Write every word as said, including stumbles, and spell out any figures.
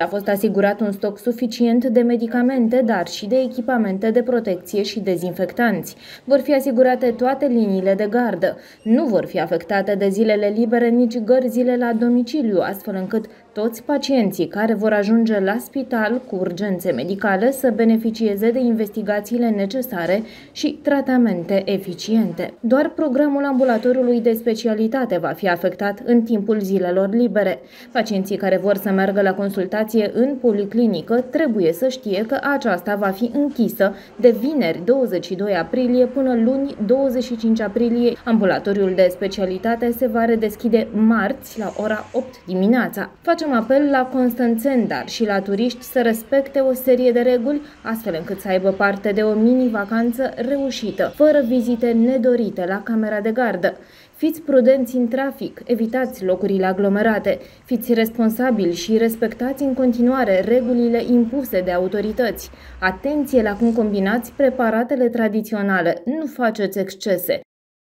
A fost asigurat un stoc suficient de medicamente, dar și de echipamente de protecție și dezinfectanți. Vor fi asigurate toate liniile de gardă. Nu vor fi afectate de zilele libere nici gărzile la domiciliu, astfel încât toți pacienții care vor ajunge la spital cu urgențe medicale să beneficieze de investigațiile necesare și tratamente eficiente. Doar programul ambulatoriului de specialitate va fi afectat în timpul zilelor libere. Pacienții care vor să meargă la consultație în policlinică trebuie să știe că aceasta va fi închisă de vineri douăzeci și doi aprilie până luni douăzeci și cinci aprilie. Ambulatoriul de specialitate se va redeschide marți la ora opt dimineața. Facem apel la constanțeni, dar și la turiști să respecte o serie de reguli, astfel încât să aibă parte de o mini-vacanță reușită, fără vizite nedorite la camera de gardă. Fiți prudenți în trafic, evitați locurile aglomerate, fiți responsabili și respectați în continuare regulile impuse de autorități. Atenție la cum combinați preparatele tradiționale, nu faceți excese.